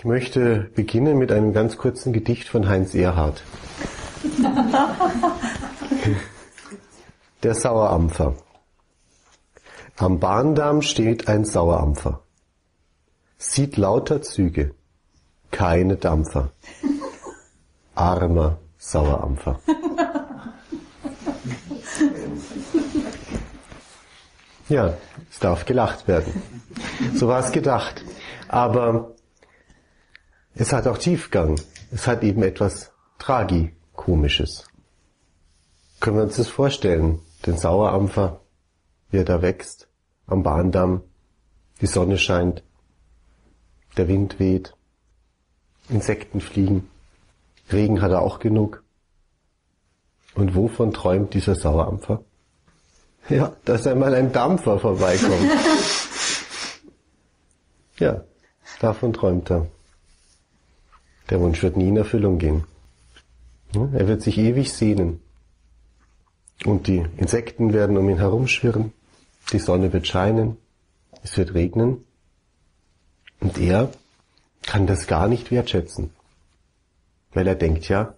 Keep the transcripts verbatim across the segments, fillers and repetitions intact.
Ich möchte beginnen mit einem ganz kurzen Gedicht von Heinz Erhardt. Der Sauerampfer. Am Bahndamm steht ein Sauerampfer. Sieht lauter Züge, keine Dampfer. Armer Sauerampfer. Ja, es darf gelacht werden. So war es gedacht. Aber es hat auch Tiefgang. Es hat eben etwas Tragikomisches. Können wir uns das vorstellen? Den Sauerampfer, wie er da wächst, am Bahndamm, die Sonne scheint, der Wind weht, Insekten fliegen, Regen hat er auch genug. Und wovon träumt dieser Sauerampfer? Ja, dass einmal ein Dampfer vorbeikommt. Ja, davon träumt er. Der Wunsch wird nie in Erfüllung gehen. Er wird sich ewig sehnen. Und die Insekten werden um ihn herumschwirren. Die Sonne wird scheinen. Es wird regnen. Und er kann das gar nicht wertschätzen. Weil er denkt ja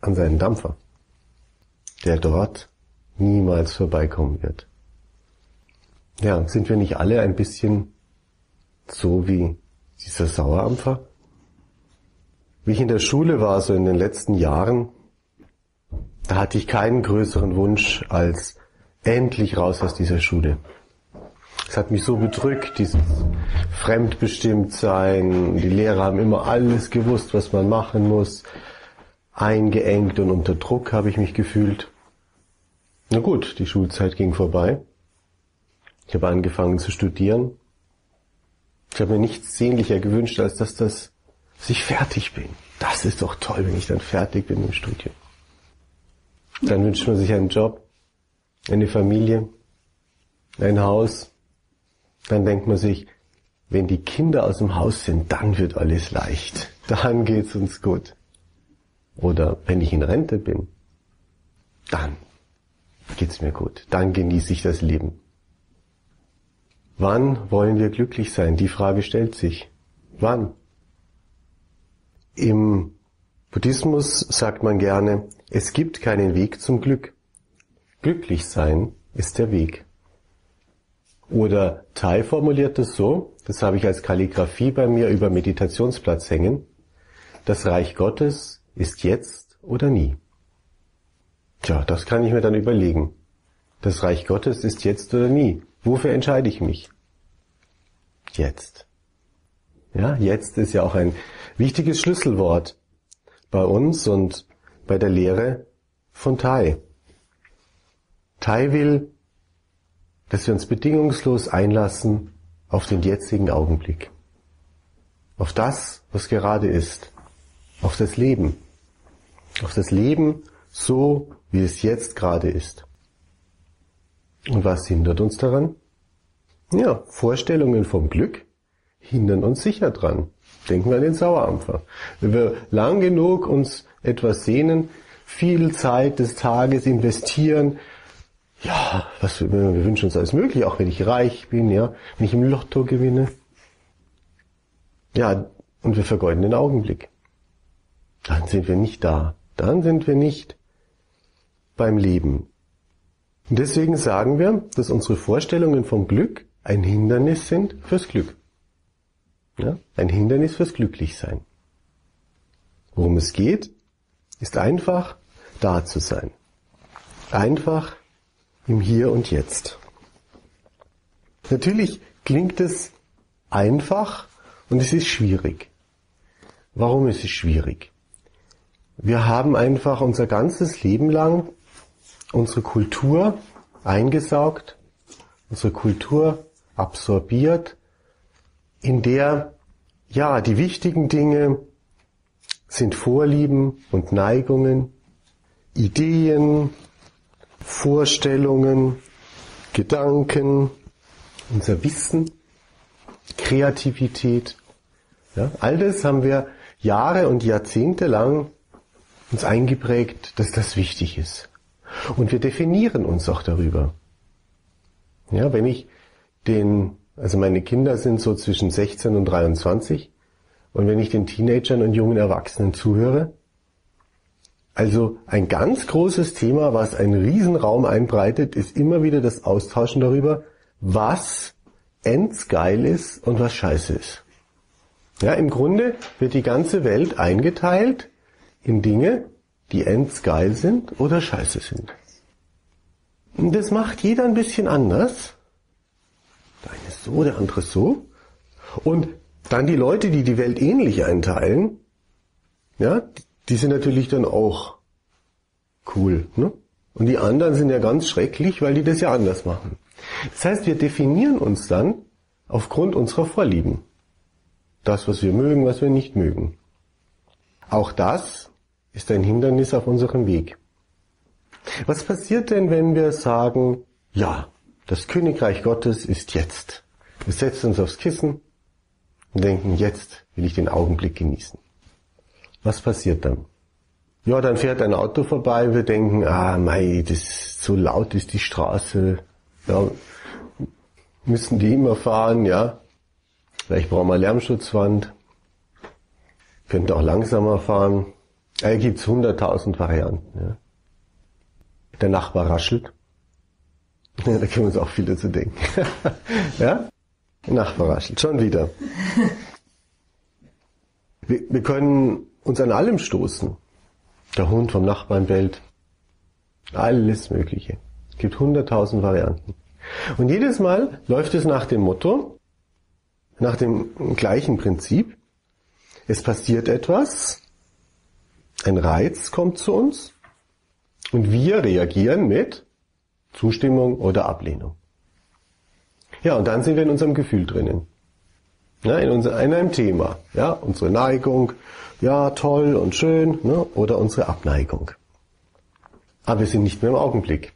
an seinen Dampfer, der dort niemals vorbeikommen wird. Ja, sind wir nicht alle ein bisschen so wie dieser Sauerampfer? Wie ich in der Schule war, so in den letzten Jahren, da hatte ich keinen größeren Wunsch als endlich raus aus dieser Schule. Es hat mich so bedrückt, dieses Fremdbestimmtsein. Die Lehrer haben immer alles gewusst, was man machen muss. Eingeengt und unter Druck habe ich mich gefühlt. Na gut, die Schulzeit ging vorbei. Ich habe angefangen zu studieren. Ich habe mir nichts sehnlicher gewünscht, als dass, das, dass ich fertig bin. Das ist doch toll, wenn ich dann fertig bin im Studium. Dann wünscht man sich einen Job, eine Familie, ein Haus. Dann denkt man sich, wenn die Kinder aus dem Haus sind, dann wird alles leicht. Dann geht's uns gut. Oder wenn ich in Rente bin, dann geht's mir gut. Dann genieße ich das Leben. Wann wollen wir glücklich sein? Die Frage stellt sich. Wann? Im Buddhismus sagt man gerne, es gibt keinen Weg zum Glück. Glücklich sein ist der Weg. Oder Thay formuliert es so, das habe ich als Kalligrafie bei mir über Meditationsplatz hängen, das Reich Gottes ist jetzt oder nie. Tja, das kann ich mir dann überlegen. Das Reich Gottes ist jetzt oder nie. Wofür entscheide ich mich? Jetzt. Ja, jetzt ist ja auch ein wichtiges Schlüsselwort bei uns und bei der Lehre von Thay. Thay will, dass wir uns bedingungslos einlassen auf den jetzigen Augenblick, auf das, was gerade ist, auf das Leben, auf das Leben so, wie es jetzt gerade ist. Und was hindert uns daran? Ja, Vorstellungen vom Glück hindern uns sicher dran. Denken wir an den Sauerampfer. Wenn wir lang genug uns etwas sehnen, viel Zeit des Tages investieren, ja, was, wir wünschen uns alles möglich, auch wenn ich reich bin, ja, wenn ich im Lotto gewinne. Ja, und wir vergeuden den Augenblick. Dann sind wir nicht da. Dann sind wir nicht beim Leben. Und deswegen sagen wir, dass unsere Vorstellungen vom Glück ein Hindernis sind fürs Glück. Ja, ein Hindernis fürs Glücklichsein. Worum es geht, ist einfach da zu sein. Einfach im Hier und Jetzt. Natürlich klingt es einfach und es ist schwierig. Warum ist es schwierig? Wir haben einfach unser ganzes Leben lang unsere Kultur eingesaugt, unsere Kultur absorbiert, in der, ja, die wichtigen Dinge sind Vorlieben und Neigungen, Ideen, Vorstellungen, Gedanken, unser Wissen, Kreativität. Ja, all das haben wir Jahre und Jahrzehnte lang uns eingeprägt, dass das wichtig ist. Und wir definieren uns auch darüber. Ja, wenn ich den, also meine Kinder sind so zwischen sechzehn und dreiundzwanzig, Und wenn ich den Teenagern und jungen Erwachsenen zuhöre, also ein ganz großes Thema, was einen Riesenraum einbreitet, ist immer wieder das Austauschen darüber, was ends geil ist und was scheiße ist. Ja, im Grunde wird die ganze Welt eingeteilt in Dinge, die ends geil sind oder scheiße sind. Und das macht jeder ein bisschen anders. Der eine ist so, der andere ist so. Und dann die Leute, die die Welt ähnlich einteilen, ja, die sind natürlich dann auch cool, ne? Und die anderen sind ja ganz schrecklich, weil die das ja anders machen. Das heißt, wir definieren uns dann aufgrund unserer Vorlieben. Das, was wir mögen, was wir nicht mögen. Auch das ist ein Hindernis auf unserem Weg. Was passiert denn, wenn wir sagen, ja, das Königreich Gottes ist jetzt. Wir setzen uns aufs Kissen und denken, jetzt will ich den Augenblick genießen. Was passiert dann? Ja, dann fährt ein Auto vorbei und wir denken, ah, mei, das, so laut ist die Straße. Ja, müssen die immer fahren, ja. Vielleicht brauchen wir Lärmschutzwand. Könnt auch langsamer fahren. Da gibt es hunderttausend Varianten. Ja. Der Nachbar raschelt. Ja, da können wir uns auch viel dazu denken. Ja? Der Nachbar raschelt, schon wieder. Wir, wir können uns an allem stoßen. Der Hund vom Nachbarn bellt. Alles Mögliche. Es gibt hunderttausend Varianten. Und jedes Mal läuft es nach dem Motto, nach dem gleichen Prinzip. Es passiert etwas, ein Reiz kommt zu uns und wir reagieren mit Zustimmung oder Ablehnung. Ja, und dann sind wir in unserem Gefühl drinnen. Ja, in, unser, in einem Thema. Ja, unsere Neigung, ja, toll und schön, ne, oder unsere Abneigung. Aber wir sind nicht mehr im Augenblick.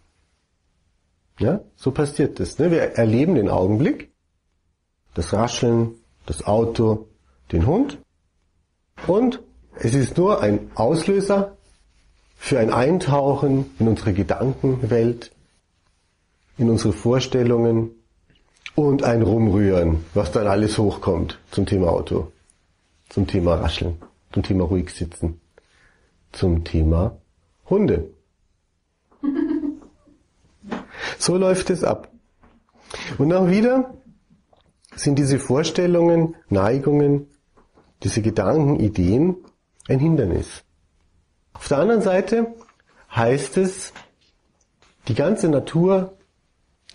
Ja, so passiert das, ne? Wir erleben den Augenblick, das Rascheln, das Auto, den Hund. Und es ist nur ein Auslöser für ein Eintauchen in unsere Gedankenwelt, in unsere Vorstellungen und ein Rumrühren, was dann alles hochkommt zum Thema Auto, zum Thema Rascheln, zum Thema ruhig sitzen, zum Thema Hunde. So läuft es ab. Und auch wieder sind diese Vorstellungen, Neigungen, diese Gedanken, Ideen ein Hindernis. Auf der anderen Seite heißt es, die ganze Natur,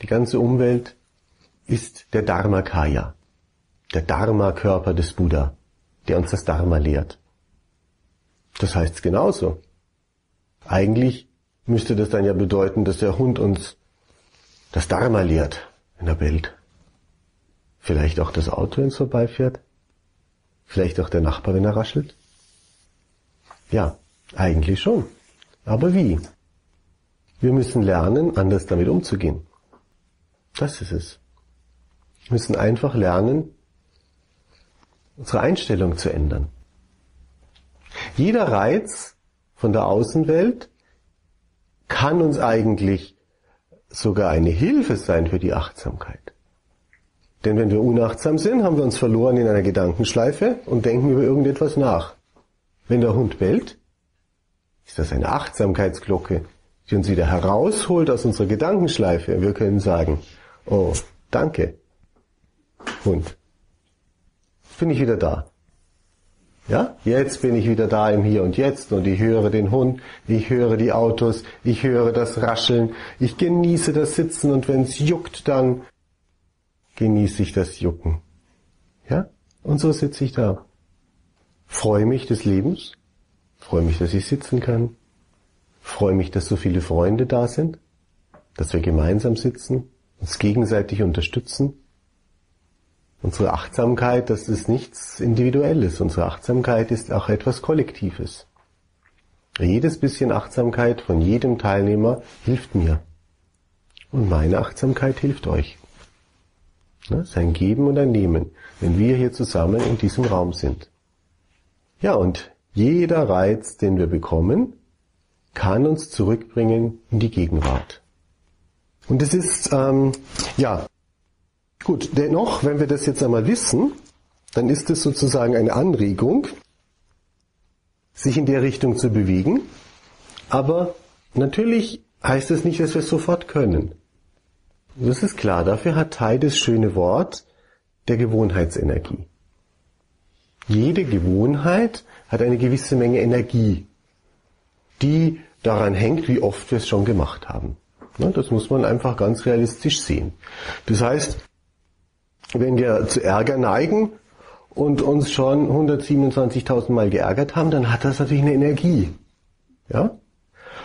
die ganze Umwelt ist der Dharmakaya, der Dharma-Körper des Buddha, der uns das Dharma lehrt. Das heißt es genauso. Eigentlich müsste das dann ja bedeuten, dass der Hund uns das Dharma lehrt in der Welt. Vielleicht auch das Auto, wenn es vorbeifährt. Vielleicht auch der Nachbar, wenn er raschelt. Ja, eigentlich schon. Aber wie? Wir müssen lernen, anders damit umzugehen. Das ist es. Wir müssen einfach lernen, unsere Einstellung zu ändern. Jeder Reiz von der Außenwelt kann uns eigentlich sogar eine Hilfe sein für die Achtsamkeit. Denn wenn wir unachtsam sind, haben wir uns verloren in einer Gedankenschleife und denken über irgendetwas nach. Wenn der Hund bellt, ist das eine Achtsamkeitsglocke, die uns wieder herausholt aus unserer Gedankenschleife. Wir können sagen, oh, danke, Hund, bin ich wieder da. Ja, jetzt bin ich wieder da im Hier und Jetzt und ich höre den Hund, ich höre die Autos, ich höre das Rascheln, ich genieße das Sitzen und wenn es juckt, dann genieße ich das Jucken. Ja, und so sitze ich da. Freue mich des Lebens, freue mich, dass ich sitzen kann, freue mich, dass so viele Freunde da sind, dass wir gemeinsam sitzen, uns gegenseitig unterstützen. Unsere Achtsamkeit, das ist nichts Individuelles. Unsere Achtsamkeit ist auch etwas Kollektives. Jedes bisschen Achtsamkeit von jedem Teilnehmer hilft mir. Und meine Achtsamkeit hilft euch. Das ist ein Geben und ein Nehmen, wenn wir hier zusammen in diesem Raum sind. Ja, und jeder Reiz, den wir bekommen, kann uns zurückbringen in die Gegenwart. Und es ist, ähm, ja... Gut, dennoch, wenn wir das jetzt einmal wissen, dann ist es sozusagen eine Anregung, sich in der Richtung zu bewegen. Aber natürlich heißt es nicht, dass wir es sofort können. Das ist klar, dafür hat Thay das schöne Wort der Gewohnheitsenergie. Jede Gewohnheit hat eine gewisse Menge Energie, die daran hängt, wie oft wir es schon gemacht haben. Das muss man einfach ganz realistisch sehen. Das heißt, wenn wir zu Ärger neigen und uns schon hundertsiebenundzwanzigtausend Mal geärgert haben, dann hat das natürlich eine Energie. Ja?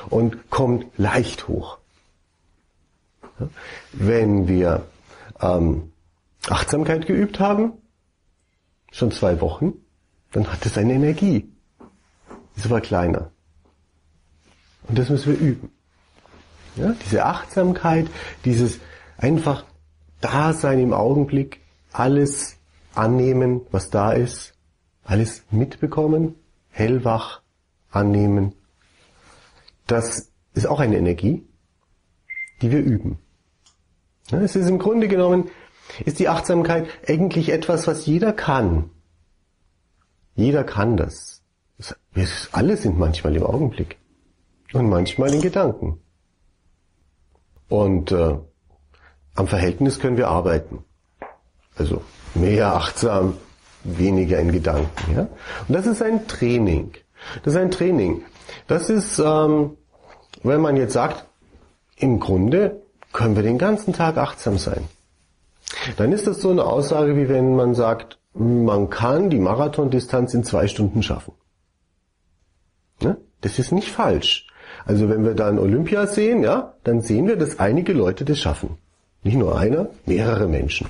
Und kommt leicht hoch. Wenn wir ähm, Achtsamkeit geübt haben, schon zwei Wochen, dann hat es eine Energie. Ist aber kleiner. Und das müssen wir üben. Ja, diese Achtsamkeit, dieses einfach Dasein im Augenblick, alles annehmen, was da ist, alles mitbekommen, hellwach annehmen. Das ist auch eine Energie, die wir üben. Ja, es ist im Grunde genommen, ist die Achtsamkeit eigentlich etwas, was jeder kann. Jeder kann das. Alle sind manchmal im Augenblick und manchmal in Gedanken. Und äh, am Verhältnis können wir arbeiten. Also mehr achtsam, weniger in Gedanken. Ja? Und das ist ein Training. Das ist ein Training. Das ist, ähm, wenn man jetzt sagt, im Grunde können wir den ganzen Tag achtsam sein. Dann ist das so eine Aussage, wie wenn man sagt, man kann die Marathondistanz in zwei Stunden schaffen. Ne? Das ist nicht falsch. Also wenn wir dann Olympia sehen, ja, dann sehen wir, dass einige Leute das schaffen. Nicht nur einer, mehrere Menschen.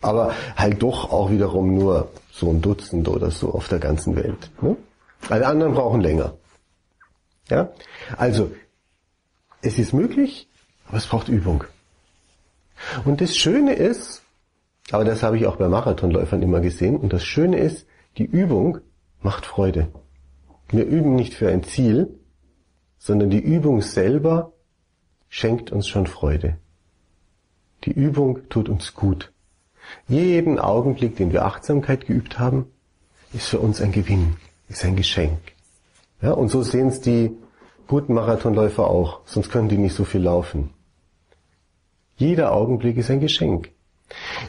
Aber halt doch auch wiederum nur so ein Dutzend oder so auf der ganzen Welt. Ne? Alle anderen brauchen länger. Ja? Also, es ist möglich, aber es braucht Übung. Und das Schöne ist, aber das habe ich auch bei Marathonläufern immer gesehen, und das Schöne ist, die Übung macht Freude. Wir üben nicht für ein Ziel, sondern die Übung selber schenkt uns schon Freude. Die Übung tut uns gut. Jeden Augenblick, den wir Achtsamkeit geübt haben, ist für uns ein Gewinn, ist ein Geschenk. Ja, und so sehen es die guten Marathonläufer auch, sonst können die nicht so viel laufen. Jeder Augenblick ist ein Geschenk.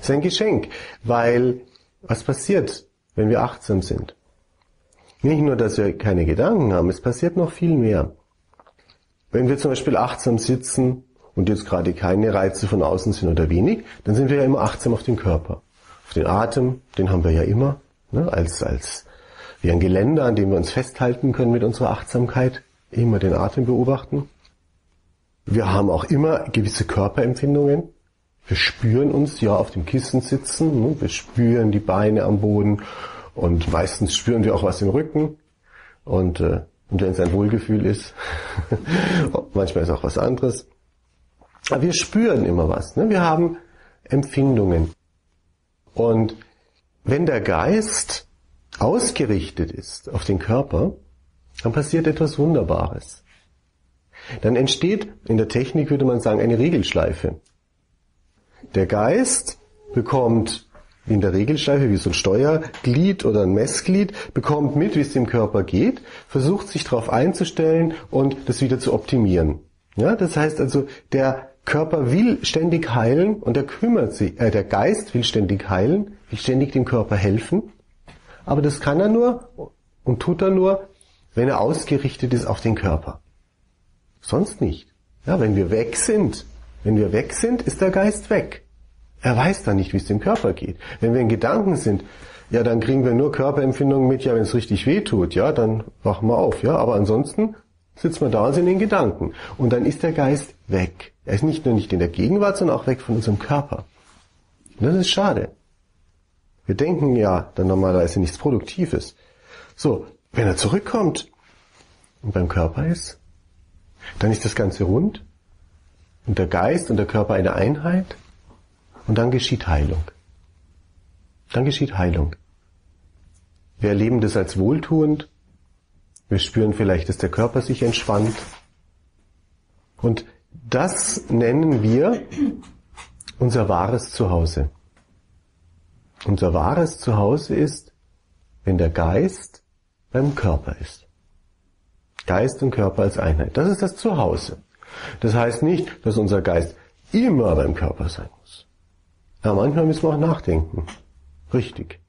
Ist ein Geschenk, weil was passiert, wenn wir achtsam sind? Nicht nur, dass wir keine Gedanken haben, es passiert noch viel mehr. Wenn wir zum Beispiel achtsam sitzen und jetzt gerade keine Reize von außen sind oder wenig, dann sind wir ja immer achtsam auf den Körper. Auf den Atem, den haben wir ja immer, ne, als, als wie ein Geländer, an dem wir uns festhalten können mit unserer Achtsamkeit, immer den Atem beobachten. Wir haben auch immer gewisse Körperempfindungen. Wir spüren uns ja auf dem Kissen sitzen, ne, wir spüren die Beine am Boden und meistens spüren wir auch was im Rücken und äh, Und wenn es ein Wohlgefühl ist, manchmal ist auch was anderes. Aber wir spüren immer was. Ne? Wir haben Empfindungen. Und wenn der Geist ausgerichtet ist auf den Körper, dann passiert etwas Wunderbares. Dann entsteht, in der Technik würde man sagen, eine Regelschleife. Der Geist bekommt in der Regelschleife, wie so ein Steuerglied oder ein Messglied, bekommt mit, wie es dem Körper geht, versucht sich darauf einzustellen und das wieder zu optimieren. Ja, das heißt also, der Körper will ständig heilen und er kümmert sich, äh, der Geist will ständig heilen, will ständig dem Körper helfen, aber das kann er nur und tut er nur, wenn er ausgerichtet ist auf den Körper. Sonst nicht. Ja, wenn wir weg sind, wenn wir weg sind, ist der Geist weg. Er weiß dann nicht, wie es dem Körper geht. Wenn wir in Gedanken sind, ja, dann kriegen wir nur Körperempfindungen mit, ja, wenn es richtig weh tut, ja, dann wachen wir auf, ja. Aber ansonsten sitzen wir da und sind in Gedanken. Und dann ist der Geist weg. Er ist nicht nur nicht in der Gegenwart, sondern auch weg von unserem Körper. Und das ist schade. Wir denken ja dann normalerweise nichts Produktives. So, wenn er zurückkommt und beim Körper ist, dann ist das Ganze rund. Und der Geist und der Körper eine Einheit. Und dann geschieht Heilung. Dann geschieht Heilung. Wir erleben das als wohltuend. Wir spüren vielleicht, dass der Körper sich entspannt. Und das nennen wir unser wahres Zuhause. Unser wahres Zuhause ist, wenn der Geist beim Körper ist. Geist und Körper als Einheit. Das ist das Zuhause. Das heißt nicht, dass unser Geist immer beim Körper sein muss. Aber manchmal müssen wir auch nachdenken. Richtig.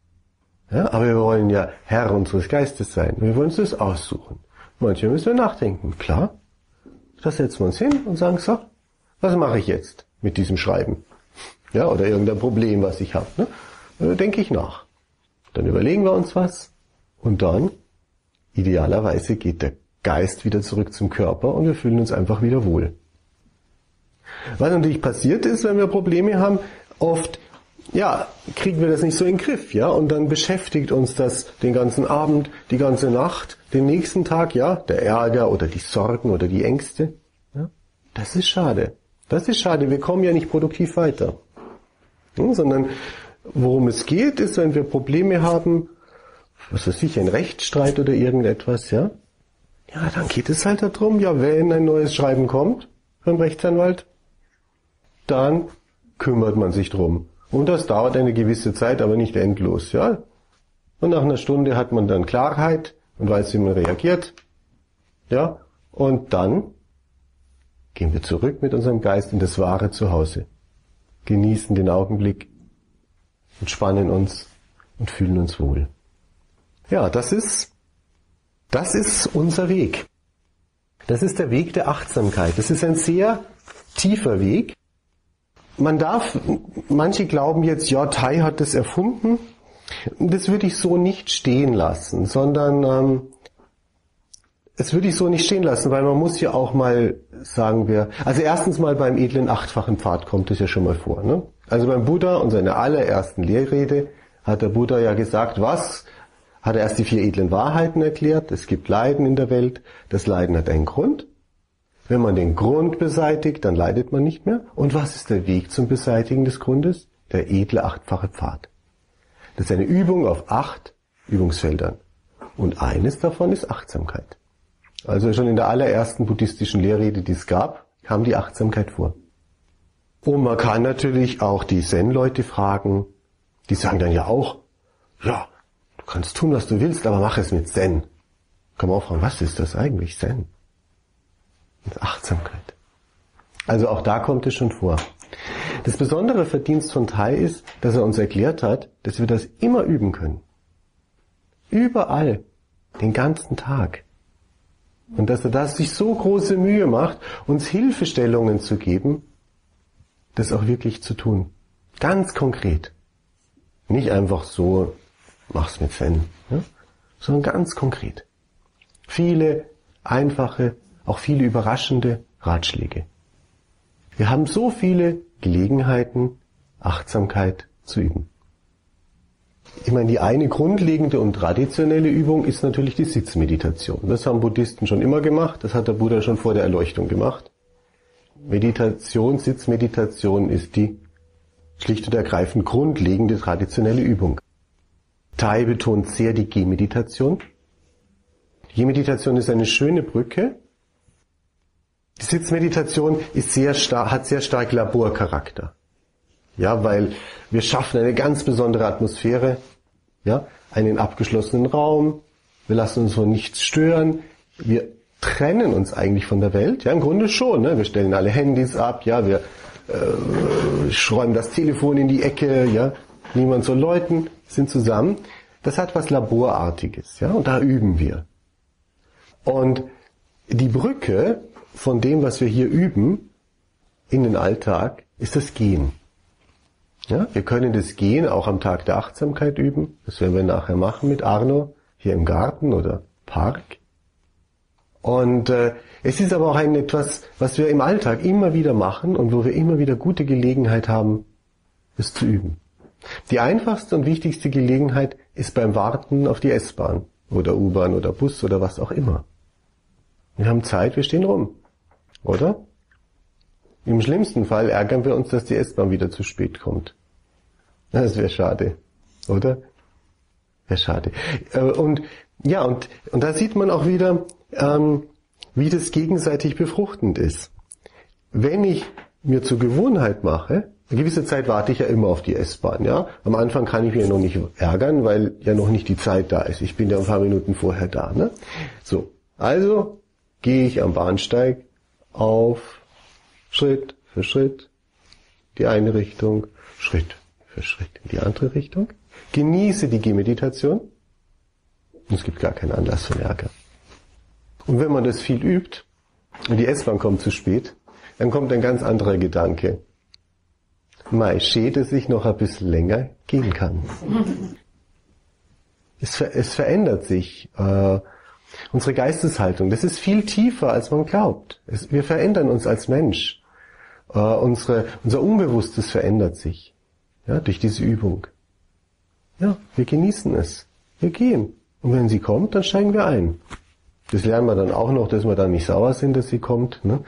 Ja, aber wir wollen ja Herr unseres Geistes sein. Wir wollen uns das aussuchen. Manchmal müssen wir nachdenken. Klar, da setzen wir uns hin und sagen so, was mache ich jetzt mit diesem Schreiben? Ja, oder irgendein Problem, was ich habe. Ne? Da denke ich nach. Dann überlegen wir uns was und dann, idealerweise, geht der Geist wieder zurück zum Körper und wir fühlen uns einfach wieder wohl. Was natürlich passiert ist, wenn wir Probleme haben, oft... ja, kriegen wir das nicht so in den Griff, ja, und dann beschäftigt uns das den ganzen Abend, die ganze Nacht, den nächsten Tag, ja, der Ärger oder die Sorgen oder die Ängste, ja, das ist schade, das ist schade, wir kommen ja nicht produktiv weiter, ja, sondern worum es geht, ist, wenn wir Probleme haben, was weiß ich, ein Rechtsstreit oder irgendetwas, ja, ja, dann geht es halt darum, ja, wenn ein neues Schreiben kommt vom Rechtsanwalt, dann kümmert man sich drum. Und das dauert eine gewisse Zeit, aber nicht endlos, ja. Und nach einer Stunde hat man dann Klarheit und weiß, wie man reagiert, ja. Und dann gehen wir zurück mit unserem Geist in das wahre Zuhause, genießen den Augenblick, entspannen uns und fühlen uns wohl. Ja, das ist, das ist unser Weg. Das ist der Weg der Achtsamkeit. Das ist ein sehr tiefer Weg. Man darf, manche glauben jetzt, ja, Thay hat das erfunden. Das würde ich so nicht stehen lassen, sondern ähm, das würde ich so nicht stehen lassen, weil man muss ja auch mal, sagen wir, also erstens mal beim edlen achtfachen Pfad kommt das ja schon mal vor. Ne? Also beim Buddha und seiner allerersten Lehrrede hat der Buddha ja gesagt, was? Hat er erst die vier edlen Wahrheiten erklärt. Es gibt Leiden in der Welt. Das Leiden hat einen Grund. Wenn man den Grund beseitigt, dann leidet man nicht mehr. Und was ist der Weg zum Beseitigen des Grundes? Der edle achtfache Pfad. Das ist eine Übung auf acht Übungsfeldern. Und eines davon ist Achtsamkeit. Also schon in der allerersten buddhistischen Lehrrede, die es gab, kam die Achtsamkeit vor. Und man kann natürlich auch die Zen-Leute fragen. Die sagen dann ja auch, ja, du kannst tun, was du willst, aber mach es mit Zen. Kann man auch fragen, was ist das eigentlich, Zen? Achtsamkeit. Also auch da kommt es schon vor. Das besondere Verdienst von Thay ist, dass er uns erklärt hat, dass wir das immer üben können. Überall. Den ganzen Tag. Und dass er da sich so große Mühe macht, uns Hilfestellungen zu geben, das auch wirklich zu tun. Ganz konkret. Nicht einfach so, mach's mit Zen, ja? Sondern ganz konkret. Viele einfache, auch viele überraschende Ratschläge. Wir haben so viele Gelegenheiten, Achtsamkeit zu üben. Ich meine, die eine grundlegende und traditionelle Übung ist natürlich die Sitzmeditation. Das haben Buddhisten schon immer gemacht, das hat der Buddha schon vor der Erleuchtung gemacht. Meditation, Sitzmeditation ist die schlicht und ergreifend grundlegende traditionelle Übung. Thay betont sehr die Gehmeditation. Die Gehmeditation ist eine schöne Brücke. Die Sitzmeditation ist sehr star- hat sehr stark Laborcharakter. Ja, weil wir schaffen eine ganz besondere Atmosphäre, ja, einen abgeschlossenen Raum, wir lassen uns von nichts stören, wir trennen uns eigentlich von der Welt, ja, im Grunde schon, ne? Wir stellen alle Handys ab, ja, wir äh, räumen das Telefon in die Ecke, ja, niemand soll läuten, sind zusammen. Das hat was Laborartiges, ja, und da üben wir. Und die Brücke von dem, was wir hier üben, in den Alltag, ist das Gehen. Ja, wir können das Gehen auch am Tag der Achtsamkeit üben. Das werden wir nachher machen mit Arno, hier im Garten oder Park. Und äh, es ist aber auch ein etwas, was wir im Alltag immer wieder machen und wo wir immer wieder gute Gelegenheit haben, es zu üben. Die einfachste und wichtigste Gelegenheit ist beim Warten auf die S-Bahn oder U-Bahn oder Bus oder was auch immer. Wir haben Zeit, wir stehen rum. Oder? Im schlimmsten Fall ärgern wir uns, dass die S-Bahn wieder zu spät kommt. Das wäre schade, oder? Wäre schade. Und ja, und, und da sieht man auch wieder, ähm, wie das gegenseitig befruchtend ist. Wenn ich mir zur Gewohnheit mache, Eine gewisse Zeit warte ich ja immer auf die S-Bahn, ja. Am Anfang kann ich mich ja noch nicht ärgern, weil ja noch nicht die Zeit da ist. Ich bin ja ein paar Minuten vorher da, ne? So. Also gehe ich am Bahnsteig auf Schritt für Schritt die eine Richtung, Schritt für Schritt in die andere Richtung. Genieße die Gehmeditation. Und es gibt gar keinen Anlass für Ärger. Und wenn man das viel übt und die S-Bahn kommt zu spät, dann kommt ein ganz anderer Gedanke. Mai, schön, dass ich noch ein bisschen länger gehen kann. Es, ver- es verändert sich. Äh, unsere Geisteshaltung, das ist viel tiefer, als man glaubt. Es, wir verändern uns als Mensch. Äh, unsere, unser Unbewusstes verändert sich, ja, durch diese Übung. Ja, wir genießen es. Wir gehen. Und wenn sie kommt, dann steigen wir ein. Das lernen wir dann auch noch, dass wir dann nicht sauer sind, dass sie kommt. Ne?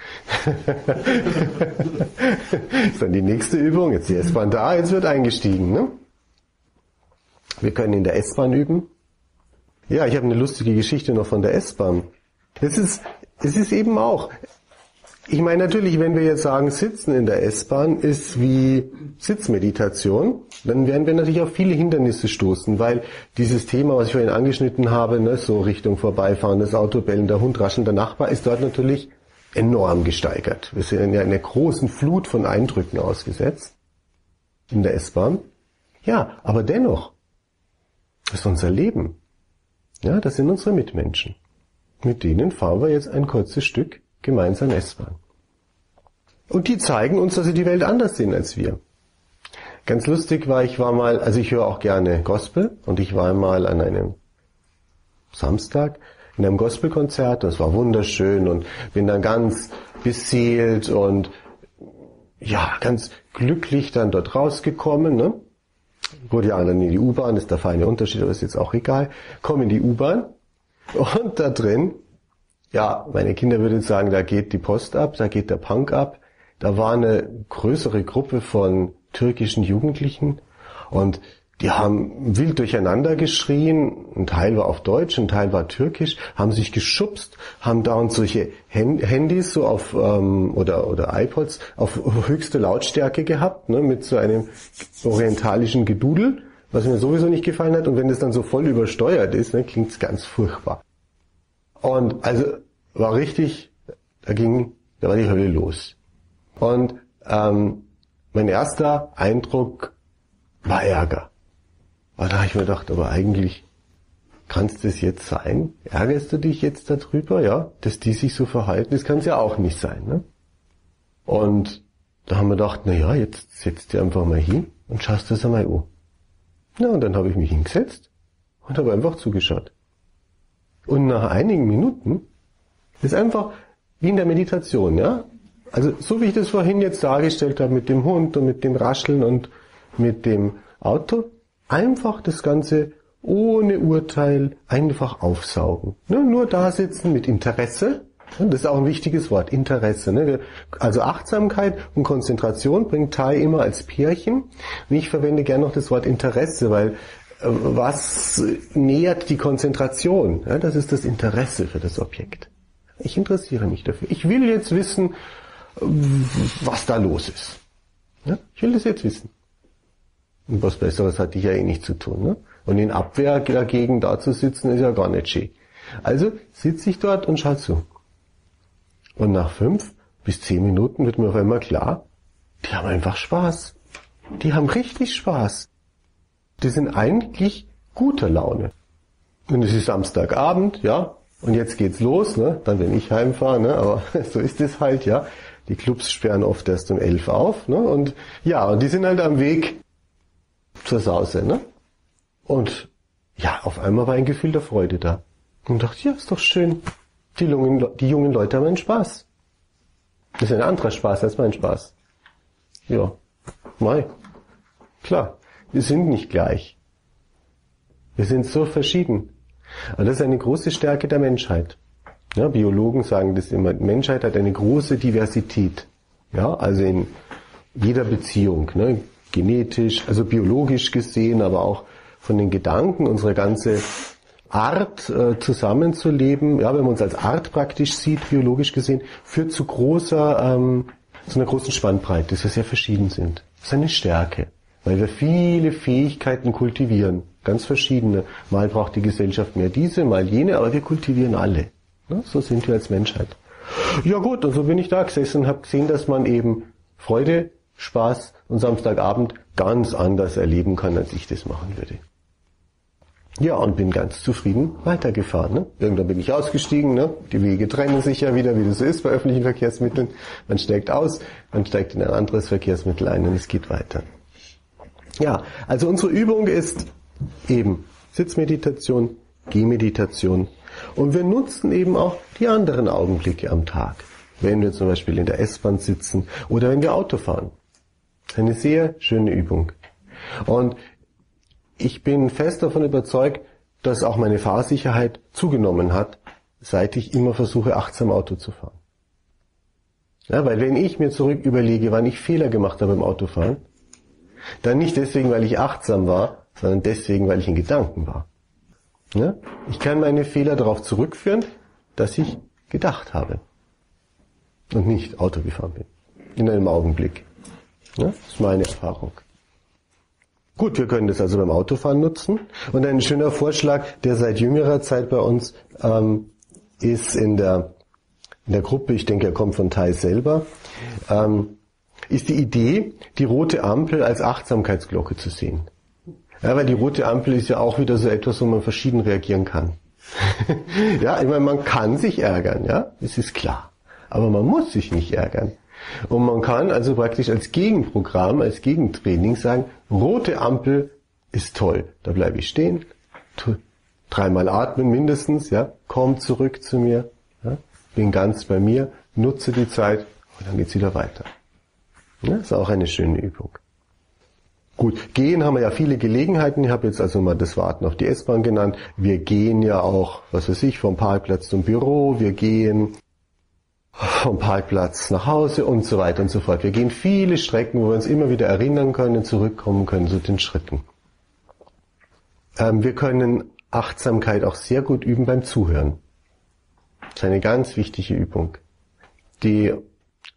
Ist dann die nächste Übung. Jetzt die S-Bahn da, jetzt wird eingestiegen. Ne? Wir können in der S-Bahn üben. Ja, ich habe eine lustige Geschichte noch von der S-Bahn. Es ist, es ist eben auch... Ich meine natürlich, wenn wir jetzt sagen, Sitzen in der S-Bahn ist wie Sitzmeditation, dann werden wir natürlich auf viele Hindernisse stoßen, weil dieses Thema, was ich vorhin angeschnitten habe, ne, so Richtung vorbeifahrendes Auto, bellender Hund, raschelnder Nachbar, ist dort natürlich enorm gesteigert. Wir sind ja in einer großen Flut von Eindrücken ausgesetzt in der S-Bahn. Ja, aber dennoch, das ist unser Leben. Ja, das sind unsere Mitmenschen. Mit denen fahren wir jetzt ein kurzes Stück gemeinsam S-Bahn. Und die zeigen uns, dass sie die Welt anders sehen als wir. Ganz lustig war, ich war mal, also ich höre auch gerne Gospel, und ich war mal an einem Samstag in einem Gospelkonzert, das war wunderschön, und bin dann ganz beseelt und ja, ganz glücklich dann dort rausgekommen, ne? Gut, ja, dann in die U-Bahn, ist der feine Unterschied, aber ist jetzt auch egal. Komm in die U-Bahn, und da drin, ja, meine Kinder würden sagen, da geht die Post ab, da geht der Punk ab. Da war eine größere Gruppe von türkischen Jugendlichen und die haben wild durcheinander geschrien. Ein Teil war auf Deutsch, ein Teil war türkisch, haben sich geschubst, haben da und solche Handys so auf ähm, oder oder iPods auf höchste Lautstärke gehabt, ne, mit so einem orientalischen Gedudel, was mir sowieso nicht gefallen hat. Und wenn das dann so voll übersteuert ist, ne, klingt's ganz furchtbar. Und also war richtig, da ging, da war die Hölle los. Und ähm, mein erster Eindruck war Ärger. Aber da habe ich mir gedacht, aber eigentlich kann es das jetzt sein? Ärgerst du dich jetzt darüber, ja, dass die sich so verhalten? Das kann es ja auch nicht sein, ne? Und da haben wir gedacht, na ja, jetzt setzt dir einfach mal hin und schaust das einmal an. Na, und dann habe ich mich hingesetzt und habe einfach zugeschaut. Und nach einigen Minuten ist einfach wie in der Meditation, ja. Also so wie ich das vorhin jetzt dargestellt habe mit dem Hund und mit dem Rascheln und mit dem Auto, einfach das Ganze ohne Urteil einfach aufsaugen. Ne? Nur da sitzen mit Interesse, ne? Das ist auch ein wichtiges Wort, Interesse. Ne? Also Achtsamkeit und Konzentration bringt Thay immer als Pärchen. Und ich verwende gerne noch das Wort Interesse, weil was nährt die Konzentration? Ja, das ist das Interesse für das Objekt. Ich interessiere mich dafür. Ich will jetzt wissen, was da los ist. Ja, ich will das jetzt wissen. Und was Besseres hatte ich ja eh nicht zu tun. Ne? Und in Abwehr dagegen da zu sitzen, ist ja gar nicht schön. Also sitze ich dort und schaue zu. Und nach fünf bis zehn Minuten wird mir auf einmal klar, die haben einfach Spaß. Die haben richtig Spaß. Die sind eigentlich guter Laune. Und es ist Samstagabend, ja, und jetzt geht's los, ne? Dann, wenn ich heimfahre, ne? Aber so ist es halt, ja. Die Clubs sperren oft erst um elf auf, ne? Und ja, und die sind halt am Weg zur Sause, ne? Und ja, auf einmal war ein Gefühl der Freude da. Und dachte, ja, ist doch schön. Die jungen, die jungen Leute haben einen Spaß. Das ist ein anderer Spaß als mein Spaß. Ja, mei, klar. Wir sind nicht gleich. Wir sind so verschieden. Aber das ist eine große Stärke der Menschheit. Ja, Biologen sagen das immer. Die Menschheit hat eine große Diversität. Ja, also in jeder Beziehung, ne, genetisch, also biologisch gesehen, aber auch von den Gedanken, unsere ganze Art äh, zusammenzuleben. Ja, wenn man uns als Art praktisch sieht, biologisch gesehen, führt zu großer, ähm, zu einer großen Spannbreite, dass wir sehr verschieden sind. Das ist eine Stärke, weil wir viele Fähigkeiten kultivieren, ganz verschiedene. Mal braucht die Gesellschaft mehr diese, mal jene, aber wir kultivieren alle. So sind wir als Menschheit. Ja gut, und so bin ich da gesessen und habe gesehen, dass man eben Freude, Spaß und Samstagabend ganz anders erleben kann, als ich das machen würde. Ja, und bin ganz zufrieden weitergefahren. Ne? Irgendwann bin ich ausgestiegen. Ne? Die Wege trennen sich ja wieder, wie das so ist bei öffentlichen Verkehrsmitteln. Man steigt aus, man steigt in ein anderes Verkehrsmittel ein und es geht weiter. Ja, also unsere Übung ist eben Sitzmeditation, Gehmeditation. Und wir nutzen eben auch die anderen Augenblicke am Tag. Wenn wir zum Beispiel in der S-Bahn sitzen oder wenn wir Auto fahren. Eine sehr schöne Übung. Und ich bin fest davon überzeugt, dass auch meine Fahrsicherheit zugenommen hat, seit ich immer versuche, achtsam Auto zu fahren. Ja, weil wenn ich mir zurück überlege, wann ich Fehler gemacht habe beim Autofahren, dann nicht deswegen, weil ich achtsam war, sondern deswegen, weil ich in Gedanken war. Ja? Ich kann meine Fehler darauf zurückführen, dass ich gedacht habe und nicht Auto gefahren bin. In einem Augenblick. Ja? Das ist meine Erfahrung. Gut, wir können das also beim Autofahren nutzen. Und ein schöner Vorschlag, der seit jüngerer Zeit bei uns ähm, ist in der, in der Gruppe, ich denke, er kommt von Thay selber, ähm, ist die Idee, die rote Ampel als Achtsamkeitsglocke zu sehen. Ja, weil die rote Ampel ist ja auch wieder so etwas, wo man verschieden reagieren kann. Ja, ich meine, man kann sich ärgern, ja, das ist klar. Aber man muss sich nicht ärgern. Und man kann also praktisch als Gegenprogramm, als Gegentraining sagen, rote Ampel ist toll. Da bleibe ich stehen, tu, dreimal atmen mindestens, ja, komm zurück zu mir, ja, bin ganz bei mir, nutze die Zeit und dann geht's wieder weiter. Ja, ist auch eine schöne Übung. Gut, gehen haben wir ja viele Gelegenheiten. Ich habe jetzt also mal das Warten auf die S-Bahn genannt. Wir gehen ja auch, was weiß ich, vom Parkplatz zum Büro, wir gehen vom Parkplatz nach Hause und so weiter und so fort. Wir gehen viele Strecken, wo wir uns immer wieder erinnern können und zurückkommen können zu den Schritten. Ähm, wir können Achtsamkeit auch sehr gut üben beim Zuhören. Das ist eine ganz wichtige Übung, die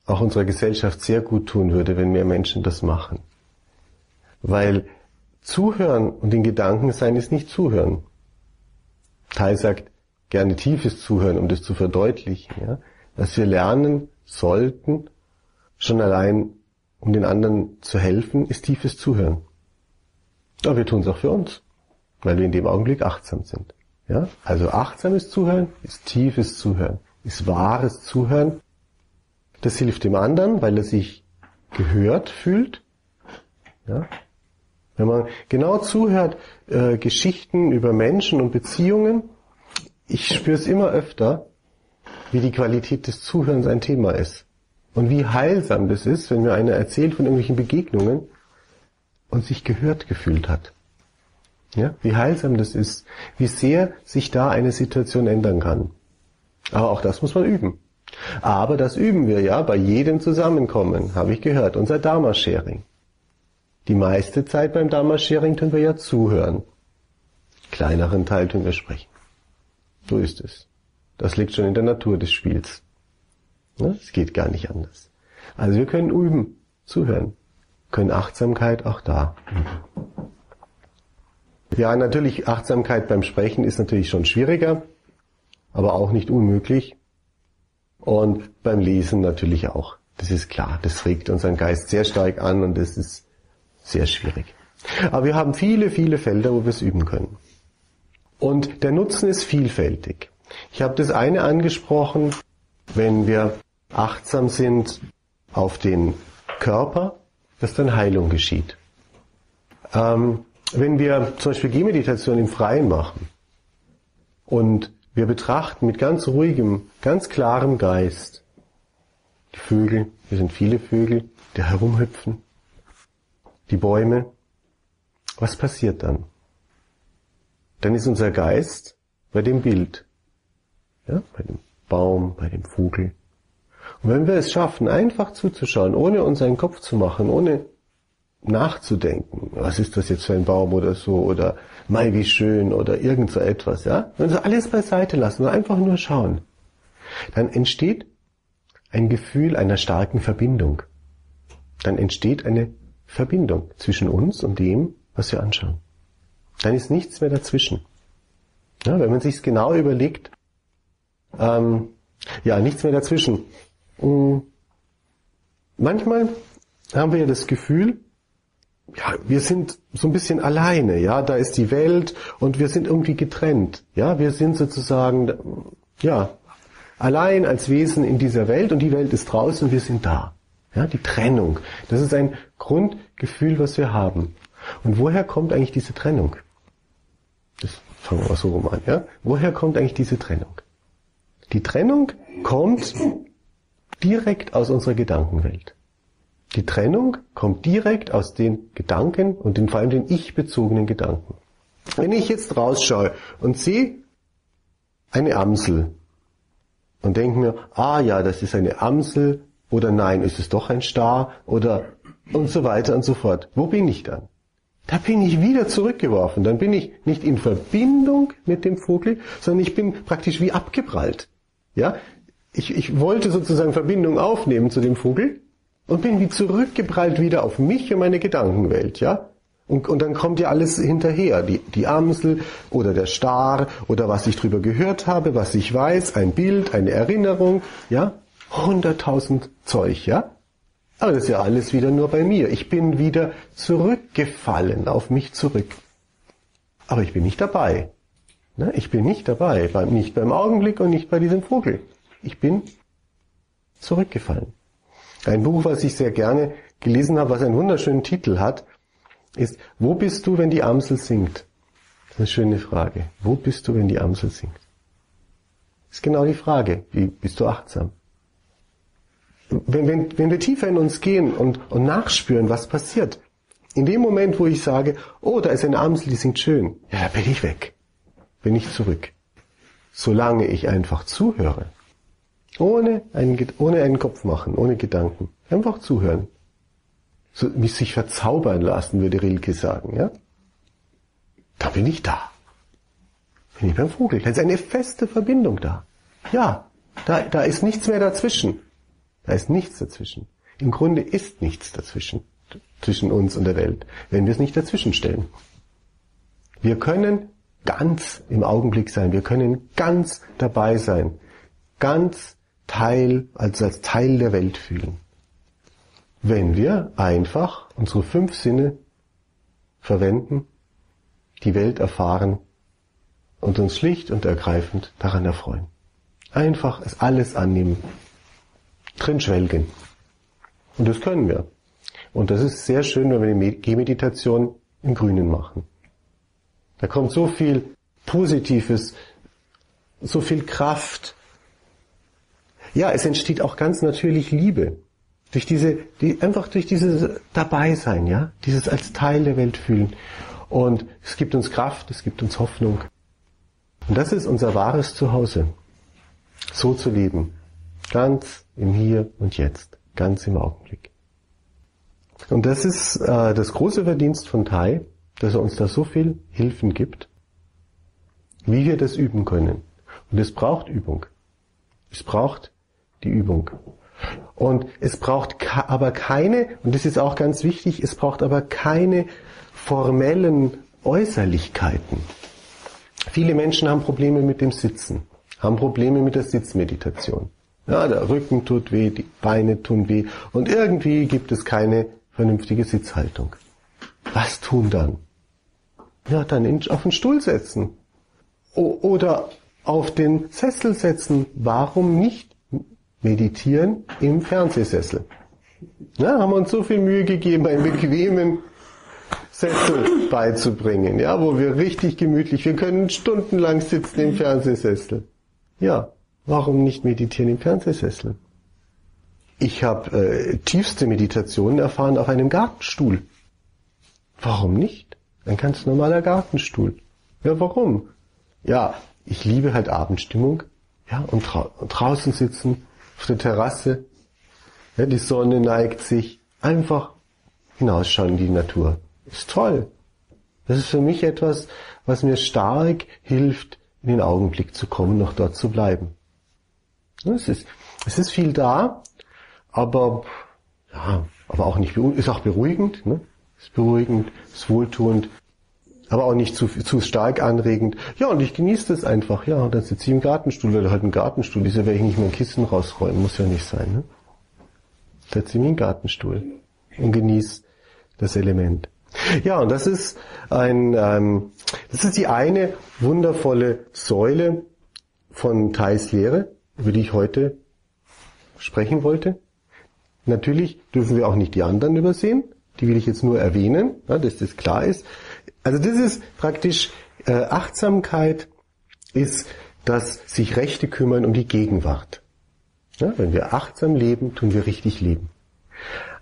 auch unserer Gesellschaft sehr gut tun würde, wenn mehr Menschen das machen. Weil Zuhören und in Gedanken sein ist nicht Zuhören. Thay sagt gerne tiefes Zuhören, um das zu verdeutlichen, ja. Dass wir lernen sollten, schon allein um den anderen zu helfen, ist tiefes Zuhören. Aber wir tun es auch für uns, weil wir in dem Augenblick achtsam sind. Ja? Also achtsames Zuhören ist tiefes Zuhören, ist wahres Zuhören. Das hilft dem anderen, weil er sich gehört fühlt. Ja? Wenn man genau zuhört, äh, Geschichten über Menschen und Beziehungen, ich spüre es immer öfter, wie die Qualität des Zuhörens ein Thema ist. Und wie heilsam das ist, wenn mir einer erzählt von irgendwelchen Begegnungen und sich gehört gefühlt hat. Ja, wie heilsam das ist, wie sehr sich da eine Situation ändern kann. Aber auch das muss man üben. Aber das üben wir ja bei jedem Zusammenkommen, habe ich gehört, unser Dharma-Sharing. Die meiste Zeit beim Dharma-Sharing tun wir ja zuhören. Kleineren Teil tun wir sprechen. So ist es. Das liegt schon in der Natur des Spiels. Es geht gar nicht anders. Also wir können üben, zuhören, können Achtsamkeit auch da. Ja, natürlich, Achtsamkeit beim Sprechen ist natürlich schon schwieriger, aber auch nicht unmöglich. Und beim Lesen natürlich auch. Das ist klar, das regt unseren Geist sehr stark an und das ist sehr schwierig. Aber wir haben viele, viele Felder, wo wir es üben können. Und der Nutzen ist vielfältig. Ich habe das eine angesprochen, wenn wir achtsam sind auf den Körper, dass dann Heilung geschieht. Ähm, wenn wir zum Beispiel Gehmeditation im Freien machen und wir betrachten mit ganz ruhigem, ganz klarem Geist die Vögel, wir sind viele Vögel, die herumhüpfen, die Bäume, was passiert dann? Dann ist unser Geist bei dem Bild. Ja, bei dem Baum, bei dem Vogel. Und wenn wir es schaffen, einfach zuzuschauen, ohne uns einen Kopf zu machen, ohne nachzudenken, was ist das jetzt für ein Baum oder so, oder mei, wie schön, oder irgend so etwas, ja, wenn wir alles beiseite lassen und einfach nur schauen, dann entsteht ein Gefühl einer starken Verbindung. Dann entsteht eine Verbindung zwischen uns und dem, was wir anschauen. Dann ist nichts mehr dazwischen. Ja, wenn man sich es genau überlegt, ähm, ja, nichts mehr dazwischen. Hm, manchmal haben wir ja das Gefühl, ja, wir sind so ein bisschen alleine, ja, da ist die Welt und wir sind irgendwie getrennt, ja, wir sind sozusagen, ja, allein als Wesen in dieser Welt und die Welt ist draußen und wir sind da, ja, die Trennung, das ist ein Grundgefühl, was wir haben. Und woher kommt eigentlich diese Trennung? Das fangen wir mal so rum an, ja, woher kommt eigentlich diese Trennung? Die Trennung kommt direkt aus unserer Gedankenwelt. Die Trennung kommt direkt aus den Gedanken und den, vor allem den ich-bezogenen Gedanken. Wenn ich jetzt rausschaue und sehe eine Amsel und denke mir, ah ja, das ist eine Amsel oder nein, ist es doch ein Star oder und so weiter und so fort. Wo bin ich dann? Da bin ich wieder zurückgeworfen. Dann bin ich nicht in Verbindung mit dem Vogel, sondern ich bin praktisch wie abgeprallt. Ja? Ich, ich wollte sozusagen Verbindung aufnehmen zu dem Vogel, und bin wie zurückgeprallt wieder auf mich und meine Gedankenwelt, ja? Und, und dann kommt ja alles hinterher. Die, die Amsel oder der Star oder was ich drüber gehört habe, was ich weiß, ein Bild, eine Erinnerung, ja? hunderttausend Zeug, ja? Aber das ist ja alles wieder nur bei mir. Ich bin wieder zurückgefallen, auf mich zurück. Aber ich bin nicht dabei. Ne? Ich bin nicht dabei. Nicht beim Augenblick und nicht bei diesem Vogel. Ich bin zurückgefallen. Ein Buch, was ich sehr gerne gelesen habe, was einen wunderschönen Titel hat, ist, wo bist du, wenn die Amsel singt? Das ist eine schöne Frage. Wo bist du, wenn die Amsel singt? Das ist genau die Frage. Wie bist du achtsam? Wenn, wenn, wenn wir tiefer in uns gehen und, und nachspüren, was passiert, in dem Moment, wo ich sage, oh, da ist eine Amsel, die singt schön, ja, da bin ich weg, bin ich zurück. Solange ich einfach zuhöre. Ohne einen, ohne einen Kopf machen, ohne Gedanken. Einfach zuhören. So, mich sich verzaubern lassen, würde Rilke sagen, ja? Da bin ich da. Bin ich beim Vogel. Da ist eine feste Verbindung da. Ja, da, da ist nichts mehr dazwischen. Da ist nichts dazwischen. Im Grunde ist nichts dazwischen. Zwischen uns und der Welt. Wenn wir es nicht dazwischen stellen. Wir können ganz im Augenblick sein. Wir können ganz dabei sein. Ganz Teil, also als Teil der Welt fühlen. Wenn wir einfach unsere fünf Sinne verwenden, die Welt erfahren und uns schlicht und ergreifend daran erfreuen. Einfach es alles annehmen, drin schwelgen. Und das können wir. Und das ist sehr schön, wenn wir die Gehmeditation im Grünen machen. Da kommt so viel Positives, so viel Kraft. Ja, es entsteht auch ganz natürlich Liebe. Durch diese, die, einfach durch dieses Dabeisein, ja? Dieses als Teil der Welt fühlen. Und es gibt uns Kraft, es gibt uns Hoffnung. Und das ist unser wahres Zuhause. So zu leben. Ganz im Hier und Jetzt. Ganz im Augenblick. Und das ist äh, das große Verdienst von Thay, dass er uns da so viel Hilfen gibt, wie wir das üben können. Und es braucht Übung. Es braucht die Übung. Und es braucht aber keine, und das ist auch ganz wichtig, es braucht aber keine formellen Äußerlichkeiten. Viele Menschen haben Probleme mit dem Sitzen, haben Probleme mit der Sitzmeditation. Ja, der Rücken tut weh, die Beine tun weh und irgendwie gibt es keine vernünftige Sitzhaltung. Was tun dann? Ja, dann auf den Stuhl setzen. O- oder auf den Sessel setzen. Warum nicht meditieren im Fernsehsessel? Ja, haben wir uns so viel Mühe gegeben, einen bequemen Sessel beizubringen, ja, wo wir richtig gemütlich, wir können stundenlang sitzen im Fernsehsessel. Ja, warum nicht meditieren im Fernsehsessel? Ich habe äh, tiefste Meditationen erfahren auf einem Gartenstuhl. Warum nicht? Ein ganz normaler Gartenstuhl. Ja, warum? Ja, ich liebe halt Abendstimmung, ja, und drau- draußen sitzen, auf der Terrasse, ja, die Sonne neigt sich, einfach hinausschauen in die Natur. Ist toll. Das ist für mich etwas, was mir stark hilft, in den Augenblick zu kommen, noch dort zu bleiben. Ja, es ist, es ist viel da, aber, ja, aber auch nicht, ist auch beruhigend, ne? Ist beruhigend, ist wohltuend, aber auch nicht zu, zu stark anregend. Ja, und ich genieße das einfach, ja, und dann sitze ich im Gartenstuhl, oder halt ein Gartenstuhl ist, da werde ich nicht mein Kissen rausräumen, muss ja nicht sein, ne? Da sitze ich im Gartenstuhl und genieße das Element. Ja, und das ist ein, ähm, das ist die eine wundervolle Säule von Thays Lehre, über die ich heute sprechen wollte. Natürlich dürfen wir auch nicht die anderen übersehen, die will ich jetzt nur erwähnen, ja, dass das klar ist. Also das ist praktisch, äh, Achtsamkeit ist das sich Rechte kümmern um die Gegenwart. Ja, wenn wir achtsam leben, tun wir richtig leben.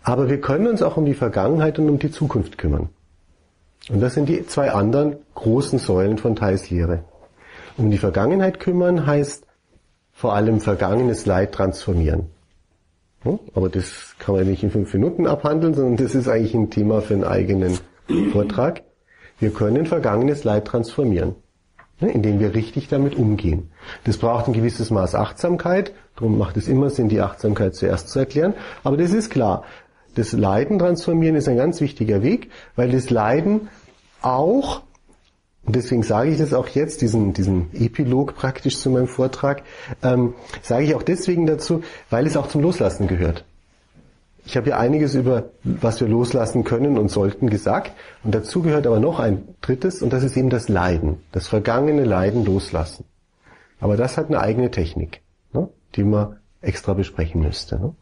Aber wir können uns auch um die Vergangenheit und um die Zukunft kümmern. Und das sind die zwei anderen großen Säulen von Thays Lehre. Um die Vergangenheit kümmern heißt vor allem vergangenes Leid transformieren. Aber das kann man nicht in fünf Minuten abhandeln, sondern das ist eigentlich ein Thema für einen eigenen Vortrag. Wir können vergangenes Leid transformieren, indem wir richtig damit umgehen. Das braucht ein gewisses Maß Achtsamkeit, darum macht es immer Sinn, die Achtsamkeit zuerst zu erklären. Aber das ist klar. Das Leiden transformieren ist ein ganz wichtiger Weg, weil das Leiden auch, und deswegen sage ich das auch jetzt, diesen, diesen Epilog praktisch zu meinem Vortrag, ähm, sage ich auch deswegen dazu, weil es auch zum Loslassen gehört. Ich habe ja einiges über, was wir loslassen können und sollten gesagt, und dazu gehört aber noch ein drittes, und das ist eben das Leiden, das vergangene Leiden loslassen. Aber das hat eine eigene Technik, ne, die man extra besprechen müsste, ne?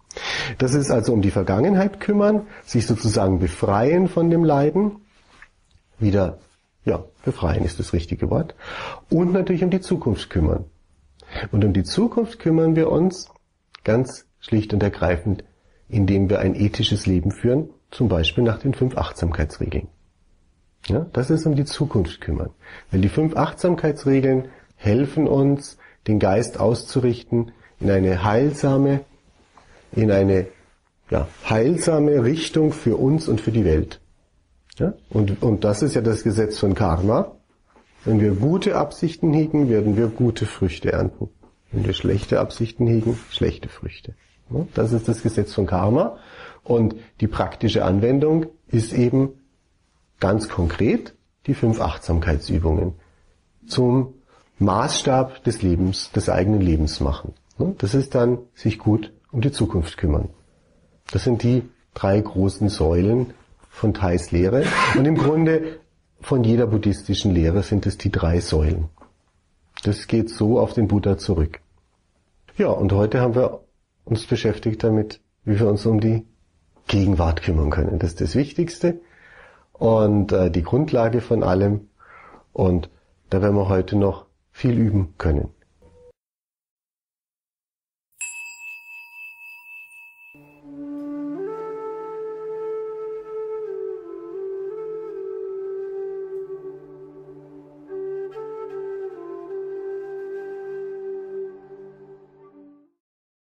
Das ist also um die Vergangenheit kümmern, sich sozusagen befreien von dem Leiden, wieder, ja, befreien ist das richtige Wort, und natürlich um die Zukunft kümmern. Und um die Zukunft kümmern wir uns ganz schlicht und ergreifend, indem wir ein ethisches Leben führen, zum Beispiel nach den fünf Achtsamkeitsregeln. Ja, das ist um die Zukunft kümmern, weil die fünf Achtsamkeitsregeln helfen uns, den Geist auszurichten in eine heilsame, in eine ja, heilsame Richtung für uns und für die Welt. Ja? Und, und das ist ja das Gesetz von Karma. Wenn wir gute Absichten hegen, werden wir gute Früchte ernten. Wenn wir schlechte Absichten hegen, schlechte Früchte. Ja? Das ist das Gesetz von Karma. Und die praktische Anwendung ist eben ganz konkret die fünf Achtsamkeitsübungen zum Maßstab des Lebens, des eigenen Lebens machen. Ja? Das ist dann sich gut um die Zukunft kümmern. Das sind die drei großen Säulen von Thays Lehre. Und im Grunde von jeder buddhistischen Lehre sind es die drei Säulen. Das geht so auf den Buddha zurück. Ja, und heute haben wir uns beschäftigt damit, wie wir uns um die Gegenwart kümmern können. Das ist das Wichtigste und äh, die Grundlage von allem. Und da werden wir heute noch viel üben können. Thank you.